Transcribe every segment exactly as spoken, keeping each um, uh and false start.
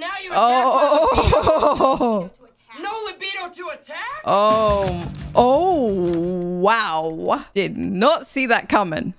now you attack. Oh. No libido to attack? Oh. Oh, wow. Did not see that coming.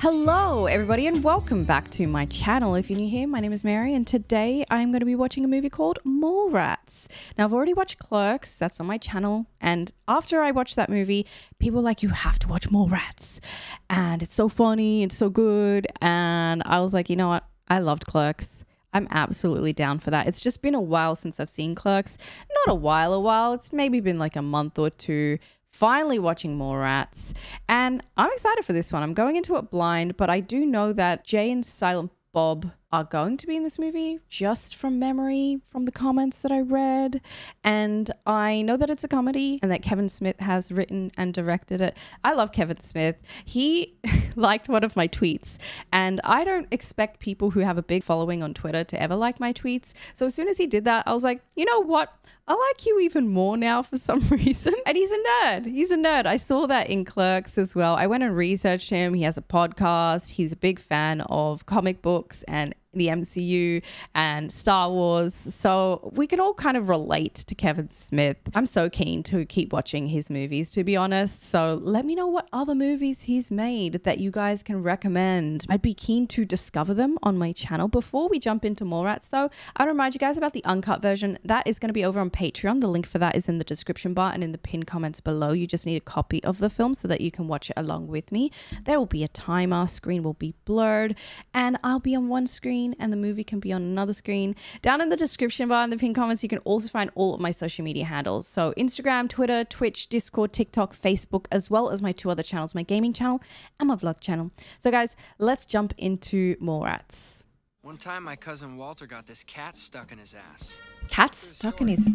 Hello, everybody, and welcome back to my channel. If you're new here, my name is Mary, and today I'm going to be watching a movie called Mallrats. Now, I've already watched Clerks. That's on my channel. And after I watched that movie, people were like, you have to watch Mallrats. And it's so funny. It's so good. And I was like, you know what? I loved Clerks. I'm absolutely down for that. It's just been a while since I've seen Clerks. Not a while, a while. It's maybe been like a month or two. Finally watching Mallrats, and I'm excited for this one. I'm going into it blind, but I do know that Jay and Silent Bob are going to be in this movie, just from memory, from the comments that I read. And I know that it's a comedy and that Kevin Smith has written and directed it. I love Kevin Smith. He liked one of my tweets, and I don't expect people who have a big following on Twitter to ever like my tweets. So as soon as he did that, I was like, you know what? I like you even more now for some reason. And he's a nerd. He's a nerd. I saw that in Clerks as well. I went and researched him. He has a podcast. He's a big fan of comic books and the M C U and Star Wars. So we can all kind of relate to Kevin Smith. I'm so keen to keep watching his movies, to be honest. So let me know what other movies he's made that you guys can recommend. I'd be keen to discover them on my channel. Before we jump into Mallrats though, I want to remind you guys about the uncut version. That is going to be over on Patreon. The link for that is in the description bar and in the pinned comments below. You just need a copy of the film so that you can watch it along with me. There will be a timer, screen will be blurred, and I'll be on one screen and the movie can be on another screen. Down in the description bar and the pinned comments, you can also find all of my social media handles. So Instagram, Twitter, Twitch, Discord, TikTok, Facebook, as well as my two other channels, my gaming channel and my vlog channel. So guys, let's jump into Mallrats. One time my cousin Walter got this cat stuck in his ass. Cat stuck in his...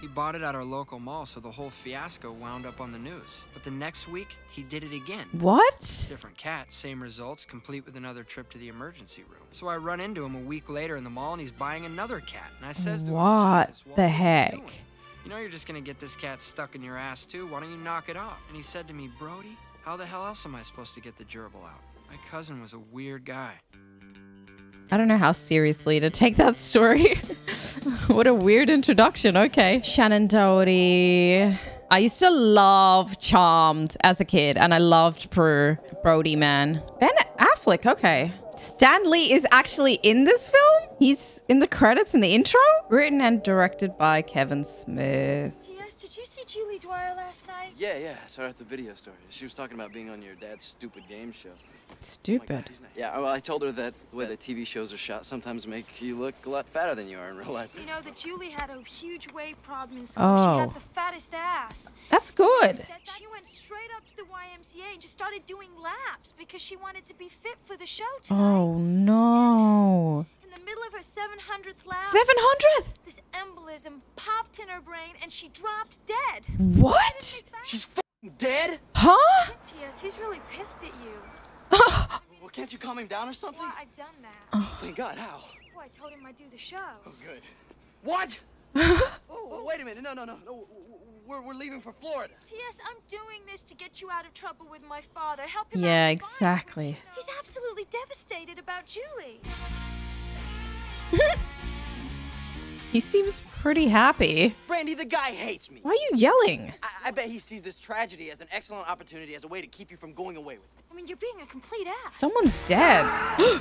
He bought it at our local mall, so the whole fiasco wound up on the news. But the next week, he did it again. What? Different cat, same results, complete with another trip to the emergency room. So I run into him a week later in the mall, and he's buying another cat. And I says to him, "What the heck? What are you doing? You know you're just going to get this cat stuck in your ass, too. Why don't you knock it off?" And he said to me, "Brody, how the hell else am I supposed to get the gerbil out?" My cousin was a weird guy. I don't know how seriously to take that story. What a weird introduction. Okay. Shannen Doherty. I used to love Charmed as a kid, and I loved Prue. Brody, man. Ben Affleck. Okay. Stan Lee is actually in this film? He's in the credits in the intro? Written and directed by Kevin Smith. Did you see Julie Dwyer last night? Yeah, yeah. I saw her at the video store. She was talking about being on your dad's stupid game show. Stupid? Oh God, yeah, well, I told her that the way the T V shows are shot sometimes make you look a lot fatter than you are in real life. You know that Julie had a huge weight problem in school. Oh. She had the fattest ass. That's good. She went straight up to the Y M C A and just started doing laps because she wanted to be fit for the show tonight. Oh, no. In the middle of her seven hundredth lap, seven hundredth? This embolism popped in her brain and she dropped dead. What? She's f***ing dead? Huh? Yes, he's really pissed at you. Well, can't you calm him down or something? Yeah, I've done that. Oh. Thank God, how? Well, I told him I'd do the show. Oh, good. What? oh, oh, wait a minute. No, no, no, no. We're, we're leaving for Florida. T S, I'm doing this to get you out of trouble with my father. Help him yeah, out. Yeah, exactly. You know? He's absolutely devastated about Julie. He seems pretty happy. Brandy, the guy hates me. Why are you yelling? I, I bet he sees this tragedy as an excellent opportunity, as a way to keep you from going away with it. I mean, you're being a complete ass. Someone's dead.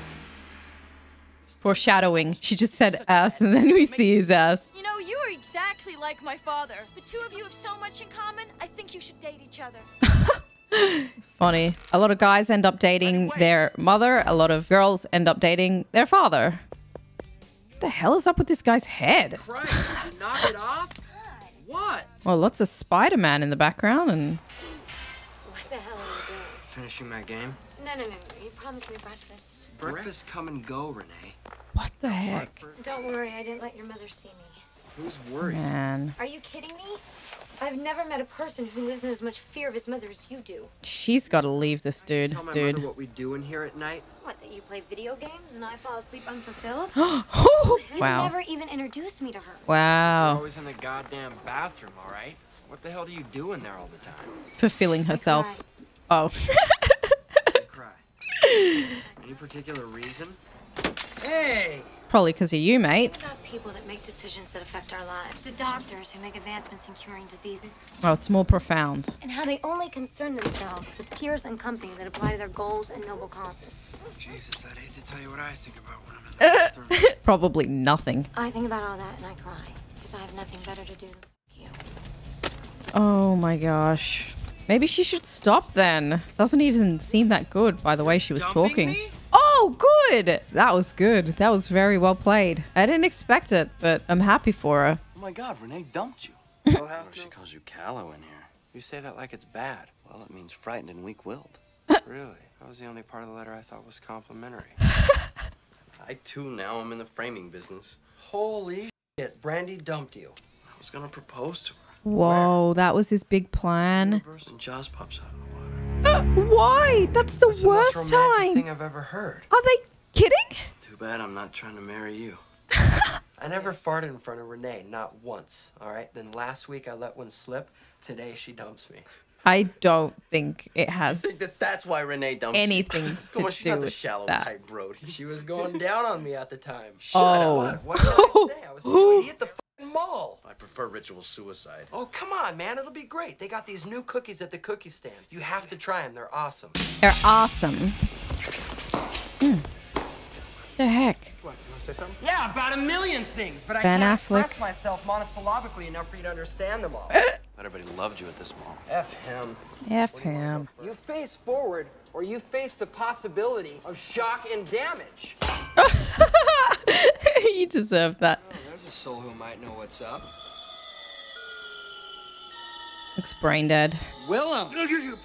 Foreshadowing. She just said ass, and then we see his ass. You know, you are exactly like my father. The two of you have so much in common. I think you should date each other. Funny. A lot of guys end up dating their mother. A lot of girls end up dating their father. What the hell is up with this guy's head? Christ, did you knock it off? What? Well, lots of Spider-Man in the background and... What the hell are you doing? Finishing my game? No, no, no, no. You promised me breakfast. Breakfast come and go, Renee. What the heck? Don't worry, I didn't let your mother see me. Who's worried? Man. Are you kidding me? I've never met a person who lives in as much fear of his mother as you do. She's got to leave this dude, dude. I should tell my mother what we do in here at night. What, that you play video games and I fall asleep unfulfilled? Oh, wow. You never even introduced me to her. Wow. She's always in the goddamn bathroom, all right? What the hell do you do in there all the time? Fulfilling herself. Oh. I cry. Any particular reason? Hey! Probably because of you, mate. What about people that make decisions that affect our lives? The doctors who make advancements in curing diseases. Oh, it's more profound. And how they only concern themselves with peers and company that apply to their goals and noble causes. Jesus, I'd hate to tell you what I think about when I'm in the bathroom. Probably nothing. I think about all that and I cry. Because I have nothing better to do than you. Oh my gosh. Maybe she should stop then. Doesn't even seem that good by the way she was talking. Me? Oh, good. That was good. That was very well played. I didn't expect it, but I'm happy for her. Oh my God, Renee dumped you. Well, how she calls you callow in here. You say that like it's bad. Well, it means frightened and weak-willed. Really? That was the only part of the letter I thought was complimentary. I too now am in the framing business. Holy shit, Brandy dumped you. I was gonna propose to her. Whoa, Where? that was his big plan. And Jaws pops out of the water. Uh, why? That's the That's worst the most romantic time. Thing I've ever heard. Are they kidding? Too bad I'm not trying to marry you. I never farted in front of Renee, not once. All right. Then last week I let one slip. Today she dumps me. I don't think it has. I think that that's why Renee dumped anything. You. Come on, she's not the shallow that. type, bro. She was going down on me at the time. Shut oh. up. What did I say? I was an idiot. The mall. I prefer ritual suicide. Oh, come on, man. It'll be great. They got these new cookies at the cookie stand. You have to try them. They're awesome. They're awesome. Mm. The heck? What? You want to say something? Yeah, about a million things, but Ben I can't Affleck. express myself monosyllabically enough for you to understand them all. But everybody loved you at this mall. F him. F him. You, you face forward, or you face the possibility of shock and damage. You deserve that. Oh, there's a soul who might know what's up. Looks brain dead. Willem.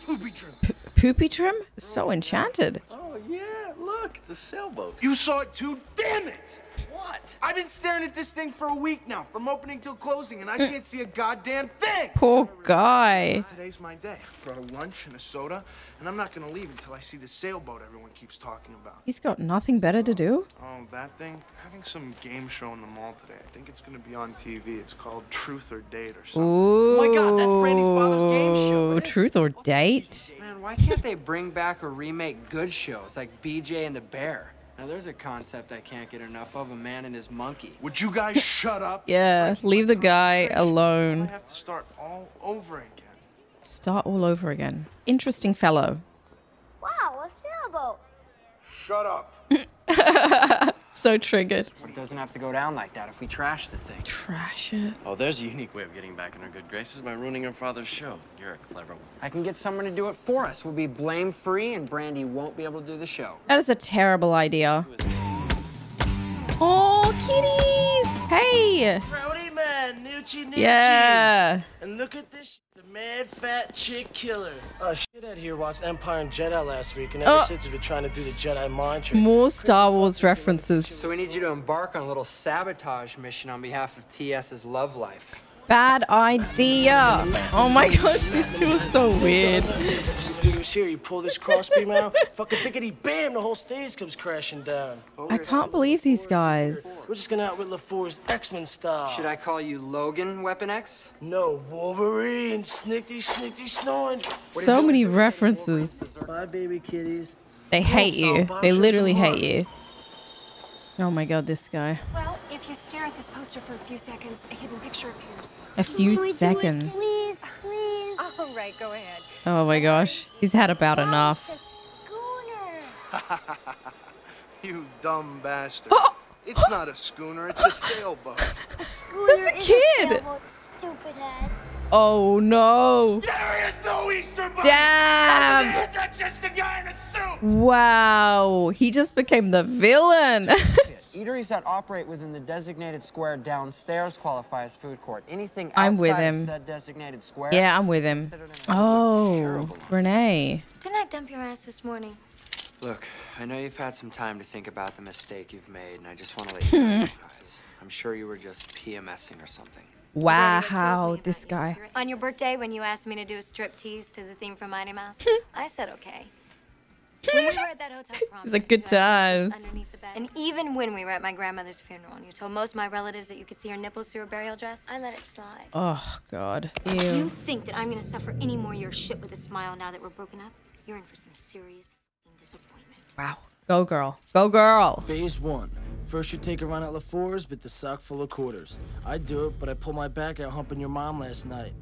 Poopy trim. P poopy trim? So enchanted. Oh yeah, look, it's a sailboat. You saw it too, damn it! What? I've been staring at this thing for a week now, from opening till closing, and I can't see a goddamn thing. Poor guy. Today's my day. I brought a lunch and a soda, and I'm not gonna leave until I see the sailboat everyone keeps talking about. He's got nothing better to do. Oh, that thing? Having some game show in the mall today. I think it's gonna be on T V. It's called Truth or Date or something. Ooh, oh my God, that's Brandy's father's game show. It Truth or Date? Man, why can't they bring back or remake good shows like B J and the Bear? Now, there's a concept I can't get enough of, a man and his monkey. Would you guys shut up? Yeah, leave the guy alone. I have to start all over again. Start all over again. Interesting fellow. Wow, a sailboat. Shut up. So triggered. It doesn't have to go down like that if we trash the thing. Trash it. Oh, there's a unique way of getting back in our good graces by ruining our father's show. You're a clever one. I can get someone to do it for us. We'll be blame-free and Brandy won't be able to do the show. That is a terrible idea. Oh, kitties! Hey! Rowdy man, noochie noochies. Yeah. And look at this, the mad fat chick killer. Oh, shit out here watched Empire and Jedi last week, and ever oh. since we've been trying to do the Jedi mantra. More Star Wars references. So we need you to embark on a little sabotage mission on behalf of T S's love life. Bad idea. Oh my gosh, these two are so weird. Here, you pull this crossbeam out, fucking biggity bam, the whole stage comes crashing down. I can't believe these guys. We're just gonna out with LaFour's X-Men style. Should I call you Logan, Weapon X? No, Wolverine, snickety, snickety, snoring. So many references. Bye, baby kitties. They hate you. They literally hate you. Oh my God, this guy. Well, if you stare at this poster for a few seconds, a hidden picture appears. A few seconds. Please, please. All right, go ahead. Oh my gosh, he's had about enough. A schooner. You dumb bastard. Oh. It's not a schooner, it's a sailboat. A schooner That's a kid. Is a sailboat, stupid head. Oh no. There is no Easter bunny. Damn. That's just a guy in a suit. Wow, he just became the villain. Eateries that operate within the designated square downstairs qualify as food court. Anything outside I'm with him. Said designated square. Yeah, I'm with him. Oh, Renee. Didn't I dump your ass this morning? Look, I know you've had some time to think about the mistake you've made, and I just want to let you realize. I'm sure you were just PMSing or something. Wow, this guy. On your birthday, when you asked me to do a strip tease to the theme from Mighty Mouse, I said okay. When we were at that hotel prom, it's a good time. Underneath the bed. And even when we were at my grandmother's funeral and you told most of my relatives that you could see her nipples through a burial dress, I let it slide. Oh, God. Ew. Do you think that I'm going to suffer any more of your shit with a smile now that we're broken up? You're in for some serious disappointment. Wow. Go girl. Go girl. Phase one. First you take a run at LaFour's with the sock full of quarters. I do it, but I pull my back out humping your mom last night.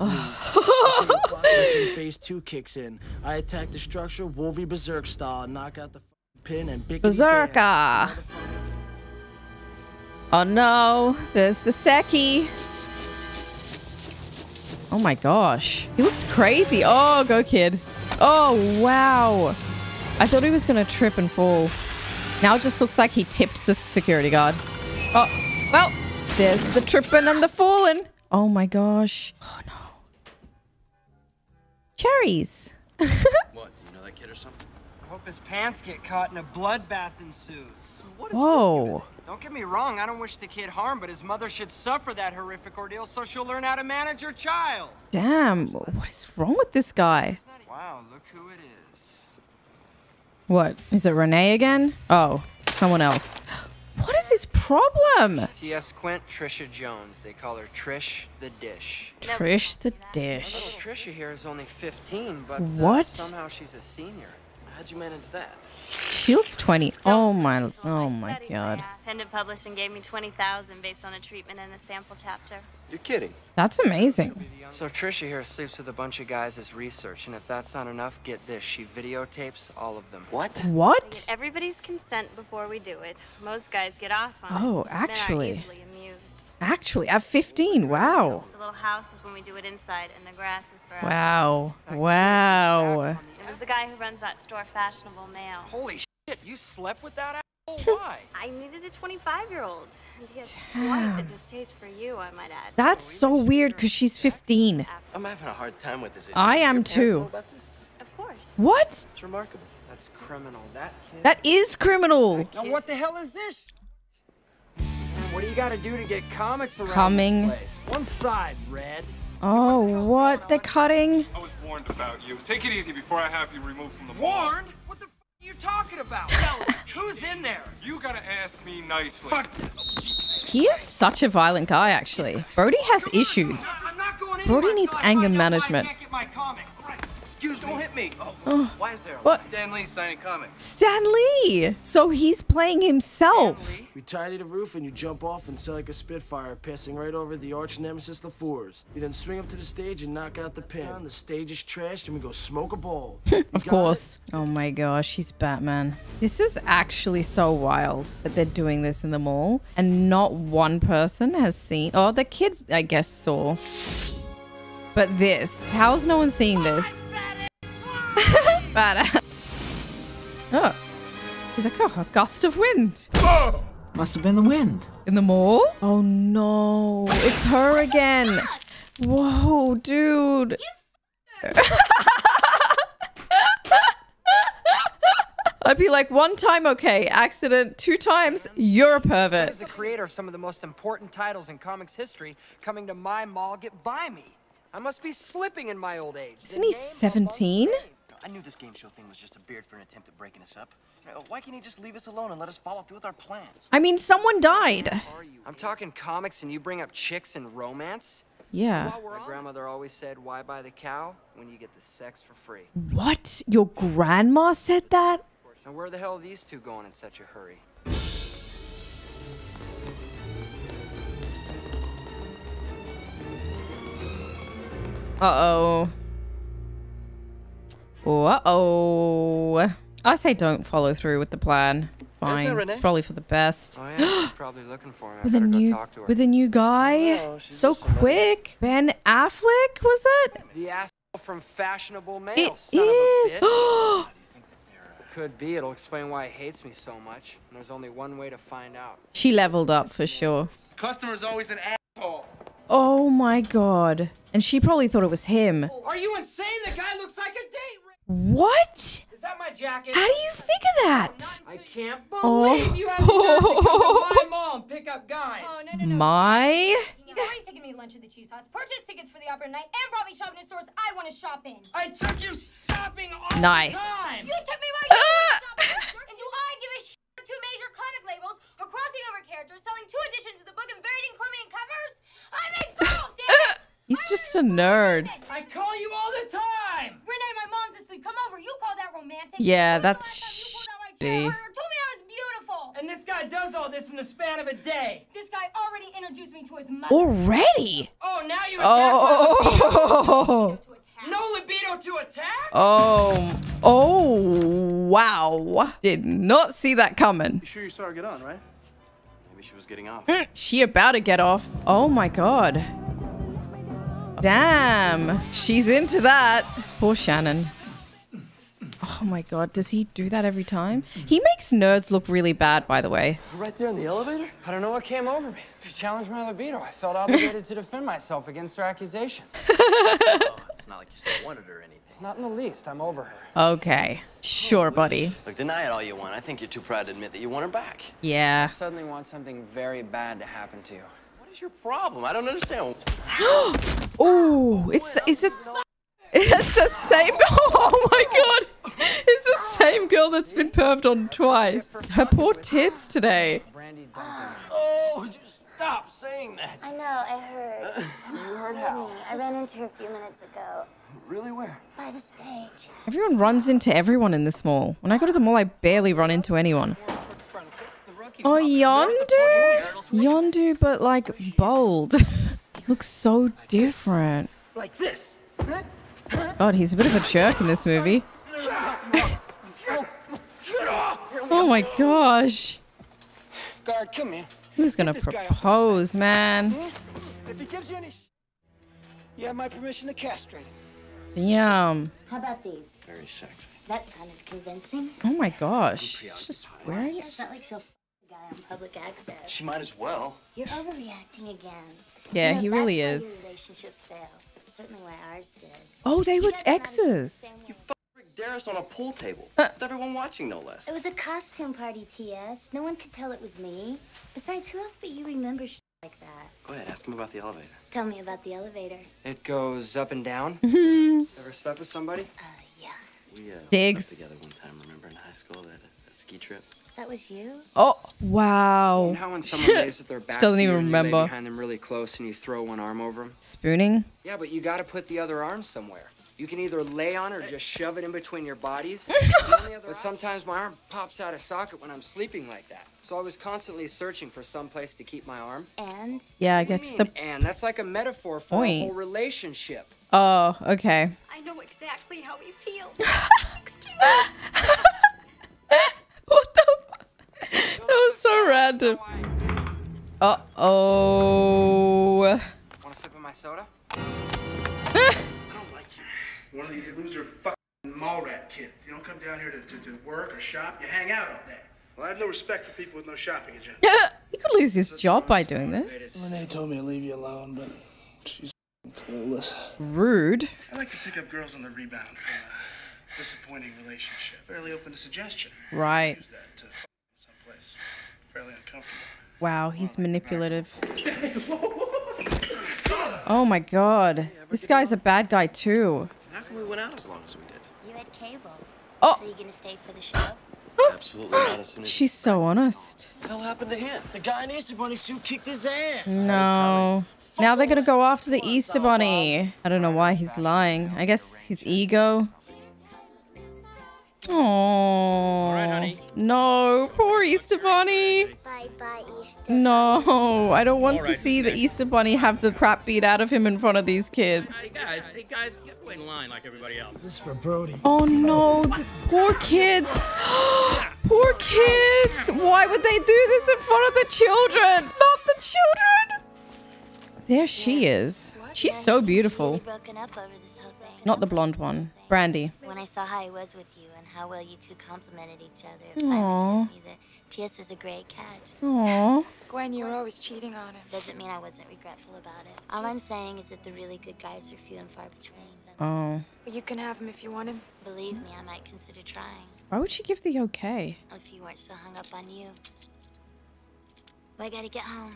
Phase two kicks in. I attack the structure, Wolvie Berserk style, knock out the pin and big Berserker. Oh no, there's the Seki. Oh my gosh. He looks crazy. Oh, go kid. Oh, wow. I thought he was going to trip and fall. Now it just looks like he tipped the security guard. Oh, well, there's the tripping and the falling. Oh my gosh. Oh no. Cherries. What? You know that kid or something? I hope his pants get caught and a bloodbath ensues. What is whoa. Don't get me wrong, I don't wish the kid harm, but his mother should suffer that horrific ordeal so she'll learn how to manage her child. Damn, what is wrong with this guy? Wow, look who it is. What? Is it Renee again? Oh, someone else. What is his problem? T S Quint, Trisha Jones. They call her Trish the Dish. Trish the Dish. Well, little Trisha here is only fifteen, but what? Uh, somehow she's a senior. How'd you manage that? She looks twenty. Oh my, oh my god. Pendant Publishing gave me twenty thousand based on a treatment in the sample chapter. You're kidding. That's amazing. So Trisha here sleeps with a bunch of guys as research, and if that's not enough, get this. She videotapes all of them. What? What? We get everybody's consent before we do it. Most guys get off on oh, it. Oh, actually. Actually, at fifteen, wow. The little house is when we do it inside, and the grass is for us. Wow. Wow. It was the guy who runs that store, Fashionable Mail. Holy shit, you slept with that asshole? Why? I needed a twenty-five-year-old. And he has quite a distaste for you, I might add. That's so weird, because she's fifteen. I'm having a hard time with this. I am, too. Of course. What? It's remarkable. That's criminal. That kid. That is criminal. Now, what the hell is this? What do you gotta do to get comics around coming this place? One side, Red. Oh, what? They're cutting? I was warned about you. Take it easy before I have you removed from the mall. Warned? What the f*** are you talking about? Tell me, who's in there? You gotta ask me nicely. Fuck this. He is such a violent guy, actually. Brody has on, issues. I'm not, I'm not going Brody needs anger management. I can't get my comics. Right. Excuse me. Don't hit me. Oh, oh. Why is there a what? Stan Lee signing comics. Stan Lee! So he's playing himself. We tie to the roof and you jump off and sell like a Spitfire, passing right over the arch nemesis LaFour's. You then swing up to the stage and knock out the pin. Down. The stage is trashed and we go smoke a bowl. Of course. It? Oh my gosh, he's Batman. This is actually so wild that they're doing this in the mall and not one person has seen. Oh, the kids, I guess, saw. But this, how's no one seeing this? Badass. Oh, he's like, oh, a gust of wind. Oh, must have been the wind. In the mall? Oh no, it's her again. Whoa, dude. I'd be like, one time, okay. Accident, two times, you're a pervert. As the creator of some of the most important titles in comics history, coming to my mall, get by me. I must be slipping in my old age. Isn't he seventeen? I knew this game show thing was just a beard for an attempt at breaking us up. Why can't he just leave us alone and let us follow through with our plans? I mean, someone died. I'm talking comics and you bring up chicks and romance? Yeah. My grandmother always said, why buy the cow when you get the sex for free? What? Your grandma said that? Now where the hell are these two going in such a hurry? Uh-oh. Uh-oh. I say don't follow through with the plan. Fine. It's probably for the best. Oh, yeah. She's probably looking for him. With a new, talk to her. With a new guy? Oh, so quick. Ben Affleck, was it? The asshole from Fashionable Mail. It son is. Of a bitch. Could be. It'll explain why he hates me so much. And there's only one way to find out. She leveled up for sure. Customer's always an asshole. Oh my god. And she probably thought it was him. Are you insane? The guy looks like a date. What? Is that my jacket? How do you figure that? I can't believe oh. you have to oh. my mom pick up guys. Oh, no, no, no. My? He's already taken me to lunch at the Cheese House, purchased tickets for the opera night, and brought me shopping in stores I want to shop in. I took you shopping all nice. the time. You took me where you uh. want to shop in. And do I give a shit for two major comic labels or crossing over characters, selling two editions of the book and varied incriminating covers? I'm a girl, damn it! He's just a nerd. I call you all the time. Renee, my mom's asleep. Come over. You call that romantic? Yeah, that's shitty. And this guy does all this in the span of a day. This guy already introduced me to his mother. Already? Oh, now you attack. Oh. No libido to attack? Oh. Oh, wow. Did not see that coming. You sure you saw her get on, right? Maybe she was getting off. She about to get off. Oh, my God. Damn. She's into that. Poor Shannen. Oh my God, does he do that every time? He makes nerds look really bad, by the way. Right there in the elevator? I don't know what came over me. She challenged my libido. I felt obligated to defend myself against her accusations. Oh, it's not like you still wanted her or anything. Not in the least. I'm over her. Okay. Sure, buddy. Look, deny it all you want. I think you're too proud to admit that you want her back. Yeah. I suddenly want something very bad to happen to you. What is your problem? I don't understand. Oh, it's... is it... It's the same. Oh my God! It's the same girl that's been perved on twice. Her poor tits today. Oh, just stop saying that. I know. I heard. Uh, you heard how? I ran into her a few minutes ago. Really? Where? By the stage. Everyone runs into everyone in this mall. When I go to the mall, I barely run into anyone. Oh, Yondu, Yondu, but like bold. He looks so different. Like this. God, he's a bit of a jerk in this movie. Oh my gosh. Guard, come here. Who's gonna propose, man? If he gives you any, you have my permission to castrate him. Yum. How about these? Very sexy. That sounded convincing. Oh my gosh. She's just wearing it. It's not like she'll f a guy on public access. She might as well. You're overreacting again. Yeah, you know, he really is. Relationships fail. Certainly why ours did. Oh, they were exes. You f***ed Darius on a pool table. Uh, with everyone watching, no less. It was a costume party, T S. No one could tell it was me. Besides, who else but you remember shit like that? Go ahead, ask him about the elevator. Tell me about the elevator. It goes up and down. Ever slept with somebody? Uh, yeah. We uh, slept together one time, remember, in high school, that, that ski trip. That was you? Oh, wow. You know how when someone lays with their back doesn't even remember. Behind them really close and you throw one arm over them? Spooning? Yeah, but you got to put the other arm somewhere. You can either lay on or just shove it in between your bodies. But sometimes my arm pops out of socket when I'm sleeping like that. So I was constantly searching for some place to keep my arm. And? Yeah, I get to the... And that's like a metaphor for a whole relationship. Oh, okay. I know exactly how he feels. Excuse me. What the... That was so random. Uh-oh. Want to sip of my soda? I don't like you. One of these loser fucking Mallrat kids. You don't come down here to, to, to work or shop. You hang out all day. Well, I have no respect for people with no shopping agenda. He could lose his job by doing this. Renee told me to leave you alone, but she's clueless. Rude. I like to pick up girls on the rebound from a disappointing relationship. Fairly open to suggestion. Right. Use that to It's fairly uncomfortable. Wow, he's manipulative. Oh my God. This guy's a bad guy too. How come we went out as long as we did? You had cable. Oh. So you gonna stay for the show? Absolutely not. As soon as she's so honest. What the hell happened to him? The guy in Easter Bunny suit kicked his ass. No. Now they're gonna go after the Easter Bunny. I don't know why he's lying. I guess his ego. Oh right, no, poor Easter Bunny. Bye, bye, Easter. No, I don't want right, to see the Easter Bunny have the crap beat out of him in front of these kids. Hey guys, hey guys, get in line like everybody else. This is for Brody. Oh no, the poor kids. Poor kids. Why would they do this in front of the children? Not the children. There she is. She's so beautiful. Not the blonde one. Brandy. When I saw how he was with you and how well you two complimented each other. Aww. T S is a great catch. Aww. Gwen, you were always cheating on him. Doesn't mean I wasn't regretful about it. All I'm saying is that the really good guys are few and far between. Oh. But you can have him if you want him. Believe me, I might consider trying. Why would she give the okay? If you weren't so hung up on you. Well, I gotta get home.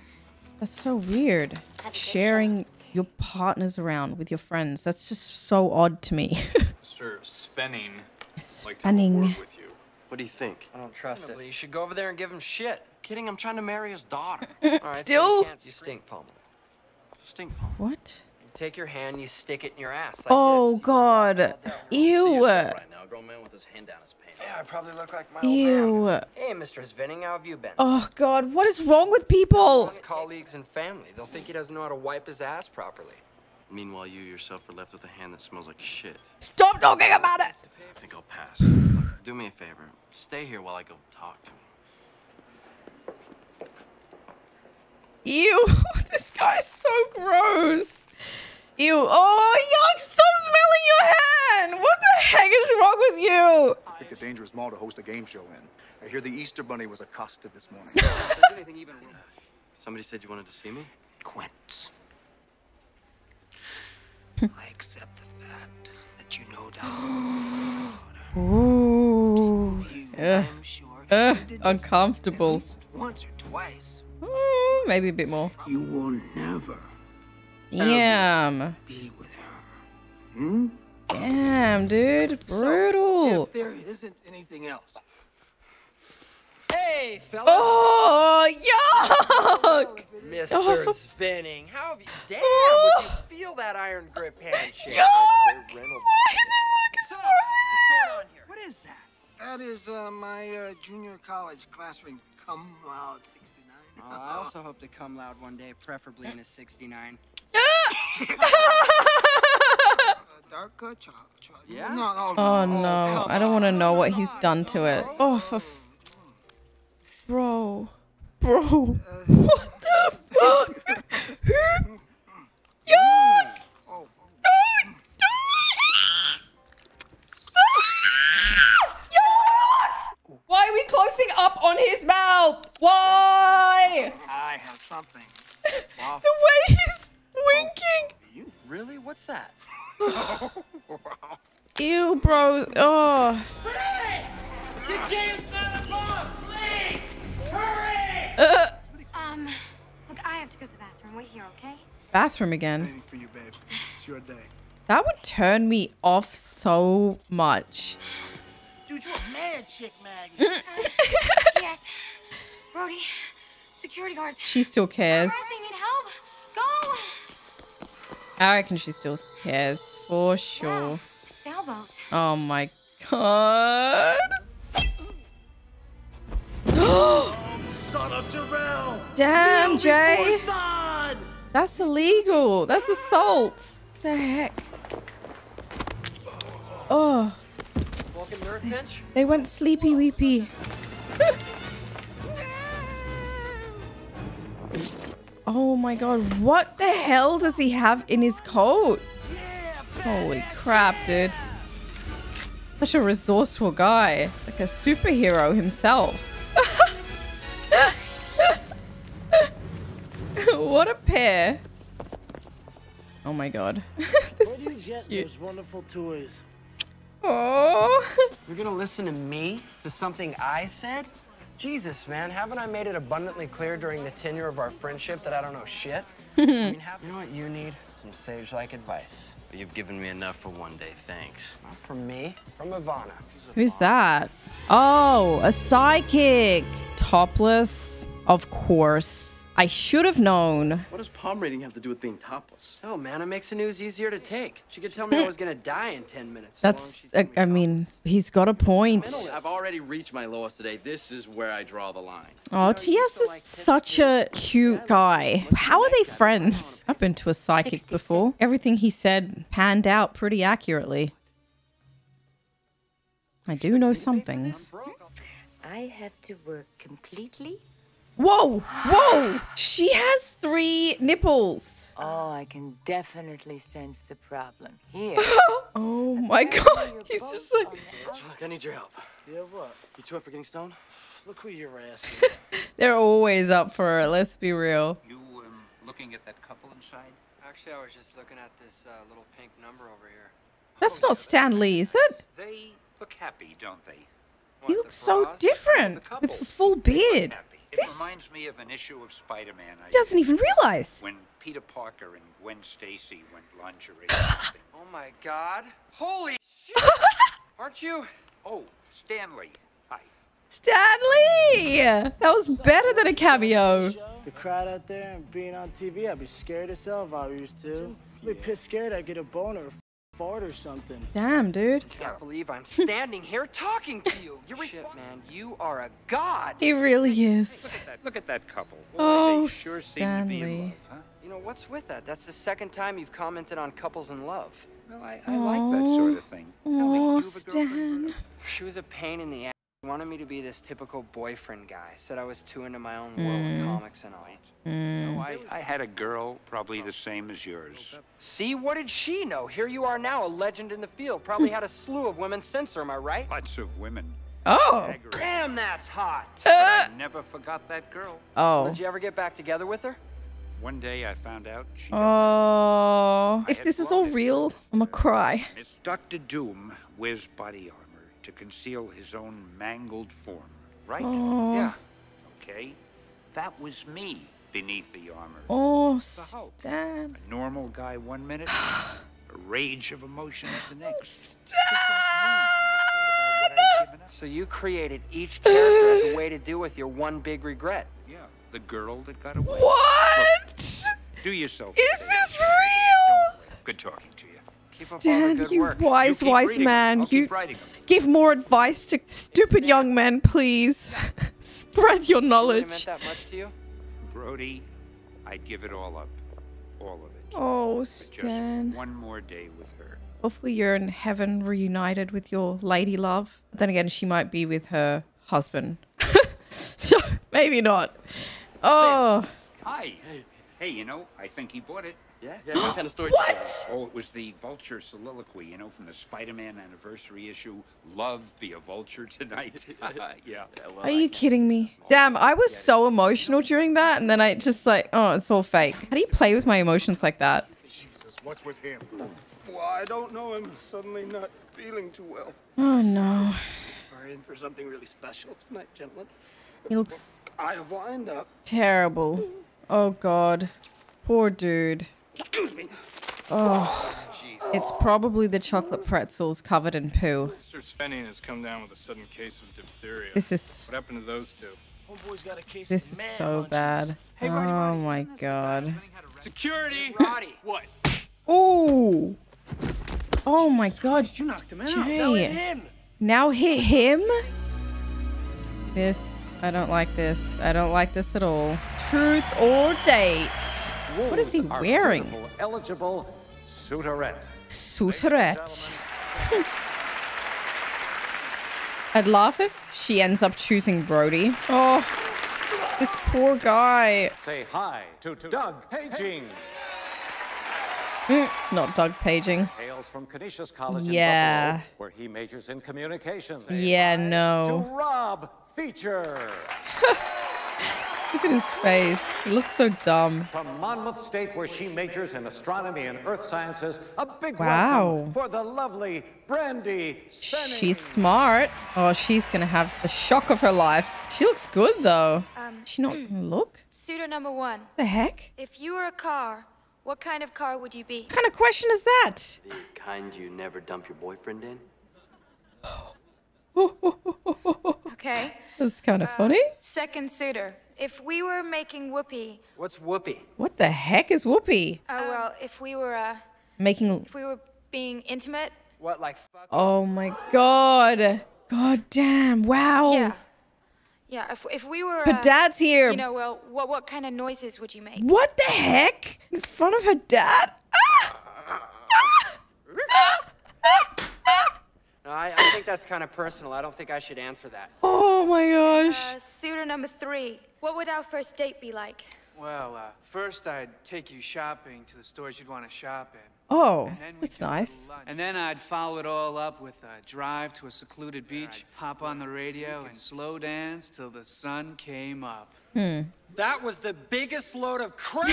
That's so weird. Sharing your partners around with your friends. That's just so odd to me. Mister Spenning. Spenning. Like with you. What do you think? I don't trust it. You should go over there and give him shit. I'm kidding, I'm trying to marry his daughter. All right, still? So you, you stink, Palmer. Stink, Palmer. What? Take your hand, you stick it in your ass. Like oh, this. God. Ew. Right now, a grown man with his hand down his pants. Yeah, I probably look like my old man. Hey, Mister Svenning, how have you been? Oh, God. What is wrong with people? His colleagues and family. They'll think he doesn't know how to wipe his ass properly. Meanwhile, you yourself are left with a hand that smells like shit. Stop talking about it! I think I'll pass. Look, do me a favor. Stay here while I go talk to him. Ew, this guy is so gross. Ew, oh, yuck, stop smelling your hand. What the heck is wrong with you? I picked a dangerous mall to host a game show in. I hear the Easter Bunny was accosted this morning. Is anything even wrong? Somebody said you wanted to see me? Quince. I accept the fact that you know down the water. Ooh. Yeah. Uh, uncomfortable. Once or twice. Oh, maybe a bit more. You will never. Damn. Be with her. Hmm? Damn, dude. Brutal. So, if there isn't anything else. Hey, fellas. Oh, yuck. Mister Oh. Spinning. How have you? Damn, oh. Would you feel that iron grip handshake? Yuck. Like the Reynolds. Why the fuck is so, what's going on here? What is that? That is uh, my uh, junior college classroom cum laude sixty-nine. Uh, I also hope to come loud one day, preferably in a sixty-nine. uh, dark, uh, ch ch yeah. no, no, no, oh no, I don't want to know what he's done to it. Oh, for f bro, bro, what the fuck? Who? Yeah. Oh, don't, don't. Why are we closing up on his mouth? Why? I have something. Wow. The way he's winking. Oh, you really? What's that? Ew, bro. Oh. Hurry! Get Jay and Silent Bob, please! Hurry! Uh. Um, look, I have to go to the bathroom. Wait here, okay? Bathroom again. Waiting for you, babe. It's your day. That would turn me off so much. Dude, you're a mad chick, Maggie. Yes. Brody, security guards. She still cares. Need help. Go. I reckon she still cares for sure. Wow. A sailboat. Oh my god. Oh, son of Jarrell. Damn, Jay. That's illegal. That's assault. What the heck? Oh. Walking nerve pinch? They went sleepy weepy. Oh my god, what the hell does he have in his coat? Yeah, holy crap, yeah. Dude. Such a resourceful guy. Like a superhero himself. What a pair. Oh my god. This is so cute. Those wonderful toys. Oh. You're gonna listen to me? To something I said? Jesus, man, haven't I made it abundantly clear during the tenure of our friendship that I don't know shit? I mean, have, you know what you need? Some sage-like advice. Well, you've given me enough for one day, thanks. Not from me, from Ivana. Who's that? Oh, a psychic. Topless? Of course. I should have known. What does palm reading have to do with being topless? Oh, man, it makes the news easier to take. She could tell me I was going to die in ten minutes. That's, so a, me I mean, he's got a point. I've already reached my lowest today. This is where I draw the line. Oh, you know, T S is like such a cute guy. How are they friends? I've been to a psychic sixty-six before. Everything he said panned out pretty accurately. I do know some things. I have to work completely. Whoa, whoa! She has three nipples. Oh, I can definitely sense the problem here. Oh my god, he's just like... Look, I need your help. Yeah, what? You two up for getting stoned? Look who you're asking. They're always up for it, let's be real. You were um, looking at that couple inside? Actually, I was just looking at this uh, little pink number over here. That's oh, not Stan Lee, is it? They look happy, don't they? He looks so different the with a full beard. It this reminds me of an issue of Spider-Man. I doesn't even realize. When Peter Parker and Gwen Stacy went lingerie. Oh my god. Holy shit. Aren't you? Oh, Stanley. Hi. Stanley! That was so better than a cameo. The crowd out there and being on T V, I'd be scared itself if I was too. I'd be pissed scared I'd get a bone or a fart or something. Damn, dude. I can't believe I'm standing here talking to you. You're shit, man. You are a god. He really is. Hey, look, at that, look at that couple. Oh, they sure Stan Lee. Seem to be in love, huh? You know, what's with that? That's the second time you've commented on couples in love. Well, I, I like that sort of thing. Oh, Stan. She was a pain in the ass. She wanted me to be this typical boyfriend guy. Said I was too into my own mm. world of comics and all. Mm. No, I, I had a girl probably the same as yours. See, what did she know? Here you are now, a legend in the field. Probably had a slew of women since her, am I right? Lots of women. Oh. Damn, that's hot. Uh. I never forgot that girl. Oh. Did you ever get back together with her? One day I found out she... Oh. If this is all real, I'm gonna cry. Doctor Doom wears body armor to conceal his own mangled form, right? Oh. Yeah. Okay. That was me beneath the armor. Oh, Stan. A normal guy one minute, a rage of emotions the next. Stan! So you created each character as a way to deal with your one big regret. Yeah. The girl that got away. What? Look, do yourself. Is this real? Good talking to you. Keep Stan, up you work. wise, you wise reading. man. You give more advice to stupid young men, please. Yeah. Spread your knowledge. It meant that much to you? Brody, I'd give it all up. All of it. Oh, but Stan. Just one more day with her. Hopefully you're in heaven reunited with your lady love. Then again, she might be with her husband. Maybe not. Oh. Hi. Hey, you know, I think he bought it. Yeah? Yeah, what kind of story? What? Oh, it was the Vulture soliloquy, you know, from the Spider-Man anniversary issue. Love, be a vulture tonight. Yeah. Are you kidding me? Damn, I was so emotional during that, and then I just like, oh, it's all fake. How do you play with my emotions like that? Jesus, what's with him? Well, I don't know. I'm suddenly not feeling too well. Oh, no. We're in for something really special tonight, gentlemen. He looks I have lined up. Terrible. Oh, God. Poor dude. Excuse me. Oh, Jesus. It's probably the chocolate pretzels covered in poo. Mister Svenning has come down with a sudden case of diphtheria. This is... What happened to those two? Homeboy's got a case this of is so bad. Hey, Roddy, Roddy, oh, my God. Security! Roddy! What? Oh. Oh, my God. You knocked him out. Jay. Now hit him. Now hit him? This... I don't like this. I don't like this at all. Truth or date? Wolves what is he wearing? Beautiful, eligible suitorette. Suitorette. I'd laugh if she ends up choosing Brody. Oh, this poor guy. Say hi to, to Doug Paging. Mm, it's not Doug Paging. Hails from Canisius College yeah. in Buffalo, where he majors in communications. Yeah, no. To Rob. Feature. Look at his face. He looks so dumb. From Monmouth State, where she majors in astronomy and earth sciences, a big wow. welcome for the lovely Brandy. Svenning. She's smart. Oh, she's gonna have the shock of her life. She looks good though. Um, she not mm, look. Pseudo number one. The heck? If you were a car, what kind of car would you be? What kind of question is that? The kind you never dump your boyfriend in. Okay. That's kind of uh, funny. Second suitor. If we were making whoopee. What's whoopee? What the heck is whoopee? Oh, uh, well, if we were uh, making. If we were being intimate. What, like fuck? Oh my God. God damn. Wow. Yeah. Yeah, if, if we were. Her uh, dad's here. You know, well, what, what kind of noises would you make? What the heck? In front of her dad? Ah! Ah! Ah! No, I, I think that's kind of personal. I don't think I should answer that. Oh, my gosh. Uh, suitor number three. What would our first date be like? Well, uh, first I'd take you shopping to the stores you'd want to shop in. Oh, that's nice. And then I'd follow it all up with a drive to a secluded beach, pop on the radio, and slow dance till the sun came up. Hmm. That was the biggest load of crap.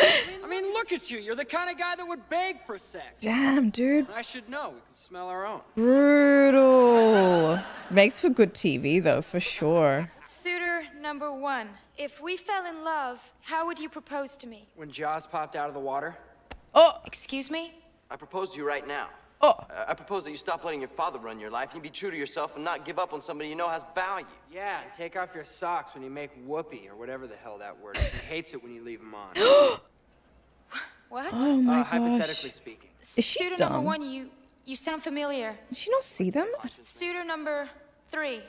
I mean, look at you. You're the kind of guy that would beg for sex. Damn, dude. I should know. We can smell our own. Brutal. It makes for good T V, though, for sure. Suitor number one. If we fell in love, how would you propose to me? When Jaws popped out of the water. Oh. Excuse me? I propose to you right now. Oh. Uh, I propose that you stop letting your father run your life. You be true to yourself and not give up on somebody you know has value. Yeah, and take off your socks when you make whoopee or whatever the hell that word is. He hates it when you leave him on. What? Oh my uh, gosh. Hypothetically speaking. Is she Suitor dumb? number one, you you sound familiar. Did she not see them? Suitor number three.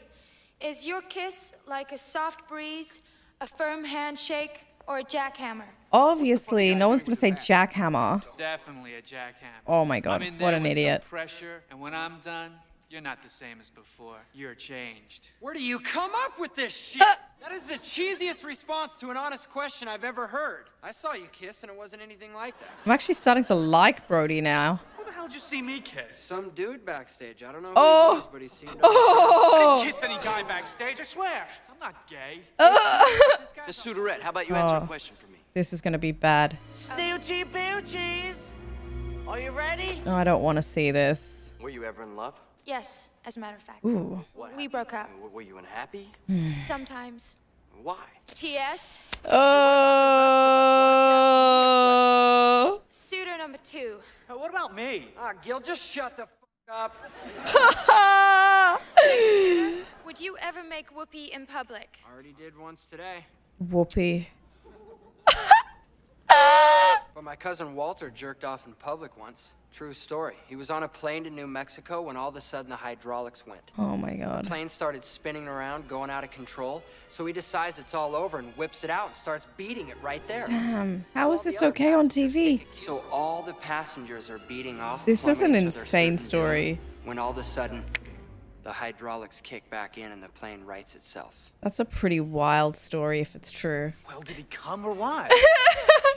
Is your kiss like a soft breeze, a firm handshake, or a jackhammer? Obviously, no one's gonna say jackhammer. Definitely a jackhammer. Oh my god, what an idiot. Pressure, and when I'm done, you're not the same as before. You're changed. Where do you come up with this shit? Uh, that is the cheesiest response to an honest question I've ever heard. I saw you kiss and it wasn't anything like that. I'm actually starting to like Brody now. Who the hell did you see me kiss? Some dude backstage. I don't know who oh. he was, but he seemed oh. I didn't kiss any guy backstage, I swear. I'm not gay. Uh. Miss Suderette, how about you answer oh. a question for me? This is gonna be bad. Snoochie boochies! Are you ready? Oh, I don't want to see this. Were you ever in love? Yes, as a matter of fact. Ooh. We broke up. Were you unhappy? Sometimes. Why? T S. Oh. Suitor number two. Oh, what about me? Ah, oh, Gil, just shut the f up. Second suitor, would you ever make whoopee in public? I already did once today. Whoopee. But my cousin Walter jerked off in public once. True story. He was on a plane to New Mexico when all of a sudden the hydraulics went. Oh my god. The plane started spinning around, going out of control. So he decides it's all over and whips it out and starts beating it right there. Damn. How is this okay on T V? So all the passengers are beating off. This is an insane story. When all of a sudden the hydraulics kick back in and the plane rights itself. That's a pretty wild story if it's true. Well, did he come or why?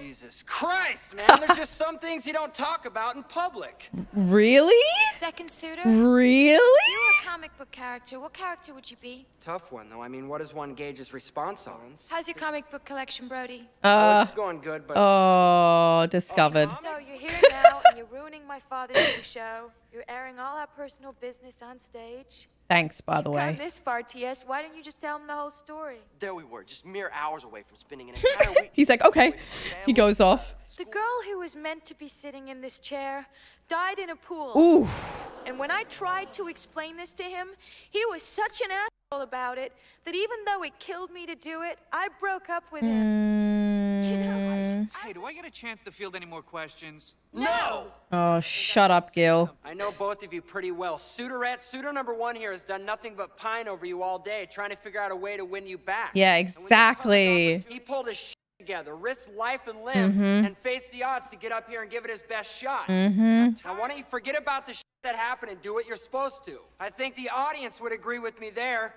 Jesus Christ, man. There's just some things you don't talk about in public. Really? Second suitor? Really? If you were a comic book character, what character would you be? Tough one, though. I mean, what does one gauge his response on? How's your comic book collection, Brody? Uh, oh, it's going good, but... Oh, discovered. Oh, so you're here now, and you're ruining my father's new show. You're airing all our personal business on stage. Thanks, by the way. You've come this far, T S. Why didn't you just tell him the whole story? There we were, just mere hours away from spending an entire week. He's like, okay. He goes off. The girl who was meant to be sitting in this chair died in a pool. Ooh. And when I tried to explain this to him, he was such an asshole about it that even though it killed me to do it, I broke up with him. Mm. You know, I, hey, do I get a chance to field any more questions? No! Oh, shut up, Gil. I know both of you pretty well. Suderette, suitor number one here has done nothing but pine over you all day, trying to figure out a way to win you back. Yeah, exactly. He pulled his shit together, risked life and limb, mm-hmm. and faced the odds to get up here and give it his best shot. Mm-hmm. Now, why don't you forget about the shit that happened and do what you're supposed to? I think the audience would agree with me there.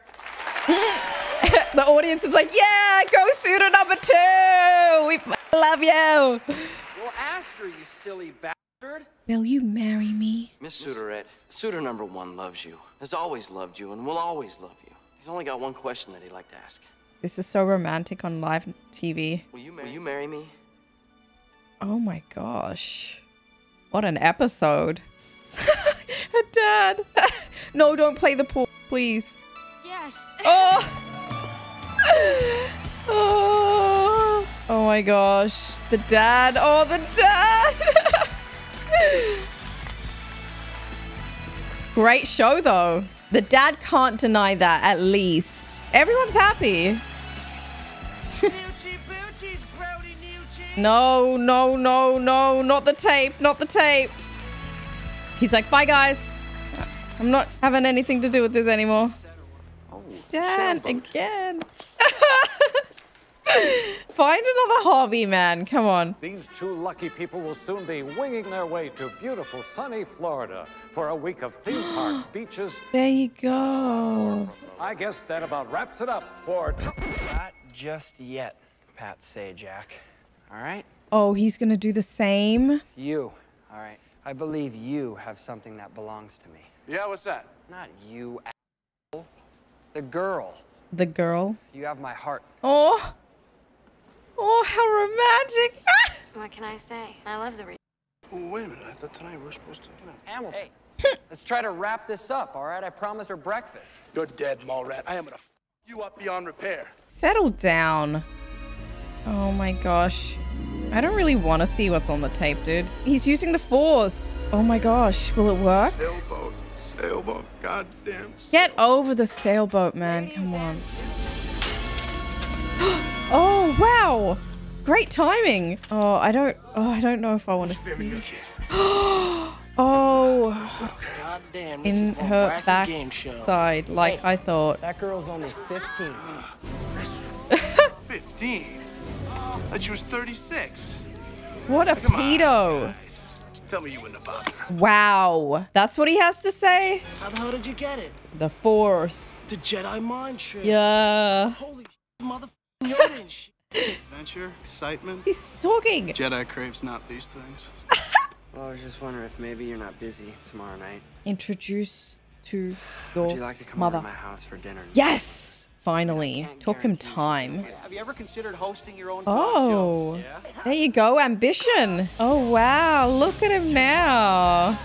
The audience is like, yeah, go suitor number two. We love you. Well, ask her, you silly bastard. Will you marry me? Miss Suderette, suitor number one loves you, has always loved you, and will always love you. He's only got one question that he'd like to ask. This is so romantic on live T V. Will you, will you marry me? Oh my gosh. What an episode. Her dad. No, don't play the pool, please. Yes. Oh. Oh. Oh my gosh, the dad, oh the dad! Great show though. The dad can't deny that, at least. Everyone's happy. No, no, no, no, not the tape, not the tape. He's like, bye guys. I'm not having anything to do with this anymore. Dad, again. Find another hobby, man. Come on. These two lucky people will soon be winging their way to beautiful, sunny Florida for a week of theme parks, beaches. There you go. I guess that about wraps it up for... Not just yet, Pat Sajak. All right? Oh, he's going to do the same? You. All right. I believe you have something that belongs to me. Yeah, what's that? Not you, asshole. The girl. The girl? You have my heart. Oh. Oh, how romantic! Ah! What can I say? I love the re- oh, wait a minute, I thought tonight we were supposed to... Hamilton, hey, let's try to wrap this up, all right? I promised her breakfast. You're dead, Mallrat. I am gonna f you up beyond repair. Settle down. Oh my gosh. I don't really want to see what's on the tape, dude. He's using the force. Oh my gosh, will it work? Sailboat, sailboat, goddamn sailboat. Get over the sailboat, man, come on. Oh wow! Great timing. Oh, I don't. Oh, I don't know if I want to see. Oh, damn, in her back game show. Side, like hey, I thought. That girl's only fifteen. fifteen. That she was thirty-six. What a pedo. Tell me you wouldn't have bothered her. Wow, that's what he has to say. How the hell did you get it? The Force. The Jedi mind trick. Yeah. Holy mother. Adventure, excitement. He's stalking. Jedi craves not these things. Well, I was just wondering if maybe you're not busy tomorrow night. Introduce to your Would you like to come mother. Over to my house for dinner? Yes. Finally, took him time. Have you ever considered hosting your own oh, yeah. There you go, ambition. Oh wow, look at him now.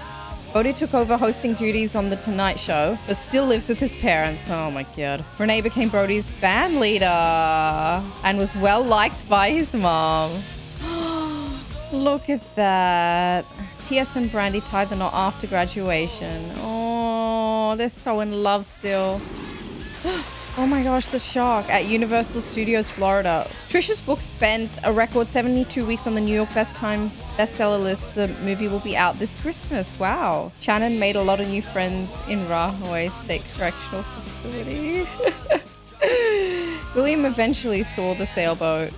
Bodhi took over hosting duties on The Tonight Show, but still lives with his parents. Oh my god. Renee became Brody's fan leader and was well liked by his mom. Look at that. T S and Brandy tied the knot after graduation. Oh, they're so in love still. Oh my gosh, the shark at Universal Studios, Florida. Trisha's book spent a record seventy-two weeks on the New York Best Times bestseller list. The movie will be out this Christmas. Wow. Shannen made a lot of new friends in Rahway State Correctional Facility. William eventually saw the sailboat.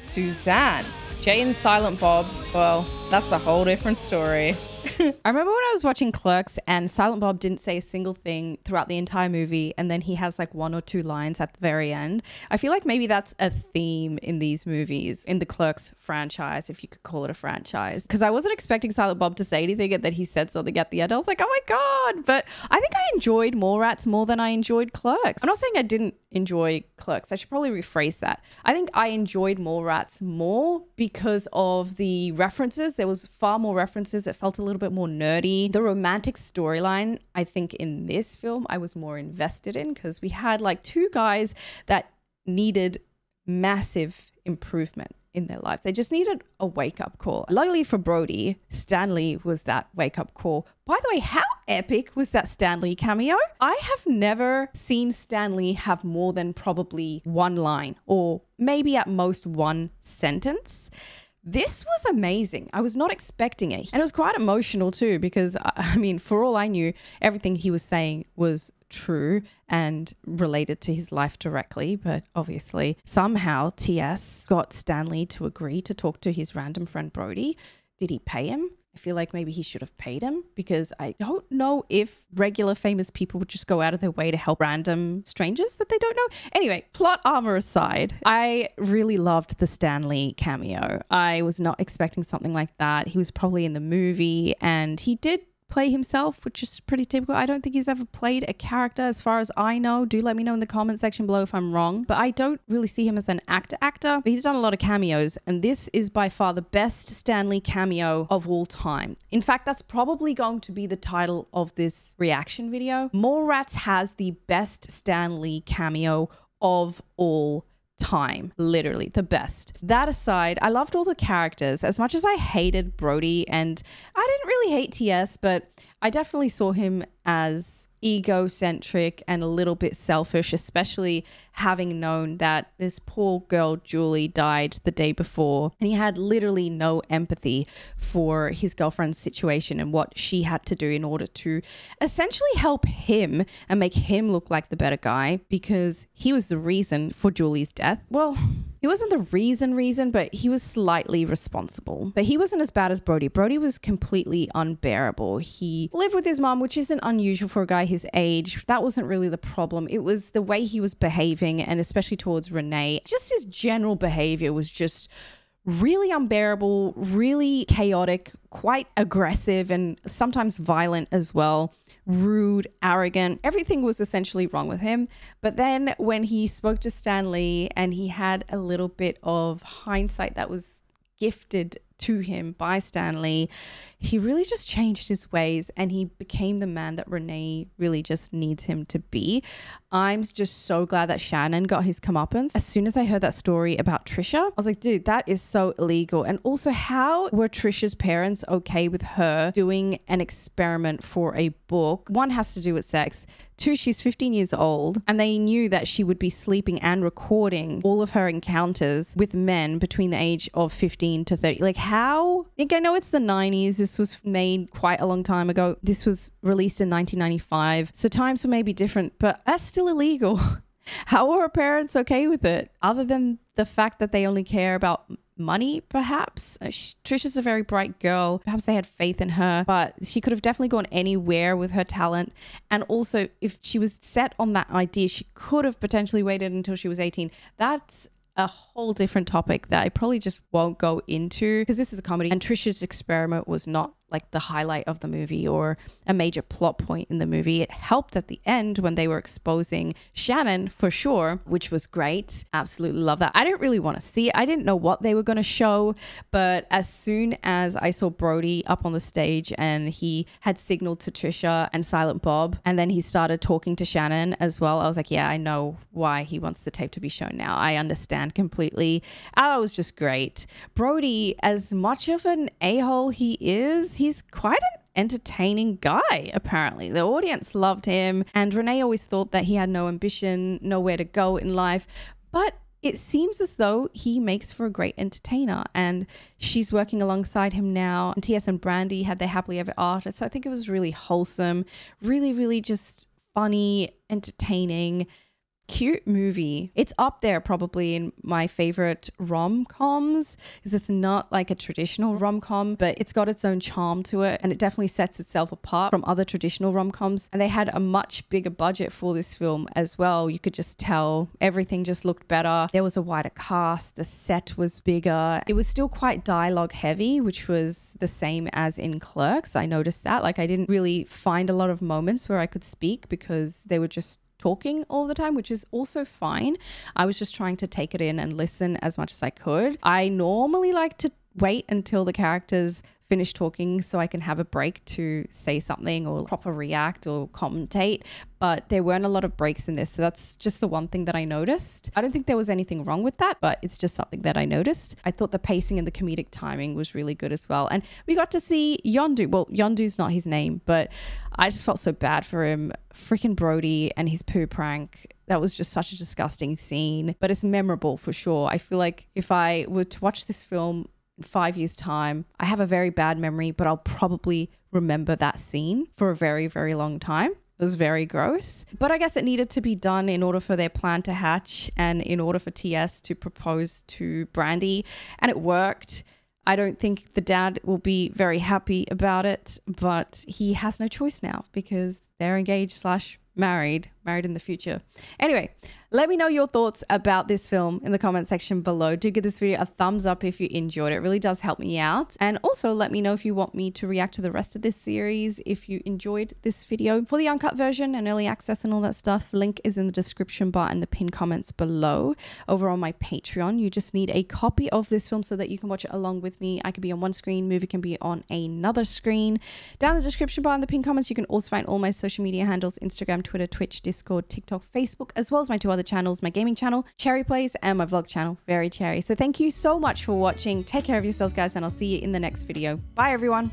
Suzanne. Jay and Silent Bob. Well, that's a whole different story. I remember when I was watching Clerks and Silent Bob didn't say a single thing throughout the entire movie, and then he has like one or two lines at the very end. I feel like maybe that's a theme in these movies, in the Clerks franchise, if you could call it a franchise, because I wasn't expecting Silent Bob to say anything, and then he said something at the end. I was like, oh my god. But I think I enjoyed Mallrats more than I enjoyed Clerks. I'm not saying I didn't enjoy Clerks. I should probably rephrase that. I think I enjoyed Mallrats more because of the references. There was far more references. It felt a little bit more nerdy. The romantic storyline, I think in this film, I was more invested in because we had like two guys that needed massive improvement in their lives. They just needed a wake-up call. Luckily for Brody, Stan Lee was that wake-up call. By the way, how epic was that Stan Lee cameo? I have never seen Stan Lee have more than probably one line or maybe at most one sentence. This was amazing. I was not expecting it. And it was quite emotional too, because I mean, for all I knew, everything he was saying was true and related to his life directly. But obviously somehow T S got Stan Lee to agree to talk to his random friend Brody. Did he pay him? I feel like maybe he should have paid him, because I don't know if regular famous people would just go out of their way to help random strangers that they don't know. Anyway, plot armor aside, I really loved the Stan Lee cameo. I was not expecting something like that. He was probably in the movie and he did play himself, which is pretty typical. I don't think he's ever played a character as far as I know. Do let me know in the comment section below if I'm wrong, but I don't really see him as an actor actor, but he's done a lot of cameos, and this is by far the best Stan Lee cameo of all time. In fact, that's probably going to be the title of this reaction video. Mallrats has the best Stan Lee cameo of all time. Time, literally the best. That aside, I loved all the characters. As much as I hated Brody, and I didn't really hate T S, but I definitely saw him as egocentric and a little bit selfish, especially having known that this poor girl Julie died the day before, and he had literally no empathy for his girlfriend's situation and what she had to do in order to essentially help him and make him look like the better guy, because he was the reason for Julie's death. Well, he wasn't the reason reason, but he was slightly responsible. But he wasn't as bad as Brody. Brody was completely unbearable. He lived with his mom, which isn't unusual for a guy his age. That wasn't really the problem. It was the way he was behaving, and especially towards Renee. Just his general behavior was just really unbearable, really chaotic, quite aggressive, and sometimes violent as well. Rude, arrogant. Everything was essentially wrong with him. But then when he spoke to Stan Lee and he had a little bit of hindsight that was gifted to him by Stan Lee, he really just changed his ways and he became the man that Renee really just needs him to be. I'm just so glad that Shannen got his comeuppance. As soon as I heard that story about Trisha, I was like, dude, that is so illegal. And also, how were Trisha's parents okay with her doing an experiment for a book? One has to do with sex. Two, she's fifteen years old, and they knew that she would be sleeping and recording all of her encounters with men between the age of fifteen to thirty. Like, how? I think I know it's the nineties. This was made quite a long time ago. This was released in nineteen ninety-five. So times were maybe different, but that's still illegal. How are her parents okay with it? Other than the fact that they only care about money, perhaps. Trisha's a very bright girl. Perhaps they had faith in her, but she could have definitely gone anywhere with her talent. And also, if she was set on that idea, she could have potentially waited until she was eighteen. That's a whole different topic that I probably just won't go into, because this is a comedy, and Trisha's experiment was not like the highlight of the movie or a major plot point in the movie. It helped at the end when they were exposing Shannen for sure, which was great. Absolutely love that. I didn't really want to see it. I didn't know what they were going to show, but as soon as I saw Brody up on the stage and he had signaled to Trisha and Silent Bob, and then he started talking to Shannen as well, I was like, yeah, I know why he wants the tape to be shown now. I understand completely. And it was just great. Brody, as much of an a-hole he is, he's quite an entertaining guy, apparently. The audience loved him, and Renee always thought that he had no ambition, nowhere to go in life, but it seems as though he makes for a great entertainer, and she's working alongside him now. And T S and Brandy had their happily ever after, so I think it was really wholesome, really, really just funny, entertaining, cute movie. It's up there probably in my favorite rom-coms, because it's not like a traditional rom-com, but it's got its own charm to it, and it definitely sets itself apart from other traditional rom-coms. And they had a much bigger budget for this film as well. You could just tell everything just looked better. There was a wider cast, the set was bigger. It was still quite dialogue heavy, which was the same as in Clerks. I noticed that. Like, I didn't really find a lot of moments where I could speak, because they were just talking all the time, which is also fine. I was just trying to take it in and listen as much as I could. I normally like to wait until the characters finish talking so I can have a break to say something or proper react or commentate, but there weren't a lot of breaks in this, so that's just the one thing that I noticed. I don't think there was anything wrong with that, but it's just something that I noticed. I thought the pacing and the comedic timing was really good as well, and we got to see Yondu. Well, Yondu's not his name, but I just felt so bad for him. Freaking Brody and his poo prank. That was just such a disgusting scene, but it's memorable for sure. I feel like if I were to watch this film in five years time, I have a very bad memory, but I'll probably remember that scene for a very, very long time. It was very gross, but I guess it needed to be done in order for their plan to hatch and in order for T S to propose to Brandy, and it worked. I don't think the dad will be very happy about it, but he has no choice now because they're engaged slash married, married in the future. Anyway, let me know your thoughts about this film in the comment section below. Do give this video a thumbs up if you enjoyed it. It really does help me out. And also let me know if you want me to react to the rest of this series, if you enjoyed this video. For the uncut version and early access and all that stuff, link is in the description bar and the pinned comments below. Over on my Patreon, you just need a copy of this film so that you can watch it along with me. I could be on one screen, movie can be on another screen. Down in the description bar and the pinned comments, you can also find all my social media handles, Instagram, Twitter, Twitch, Discord, TikTok, Facebook, as well as my two other channels, my gaming channel, Cherry Plays, and my vlog channel, Very Cherry. So thank you so much for watching. Take care of yourselves, guys, and I'll see you in the next video. Bye, everyone.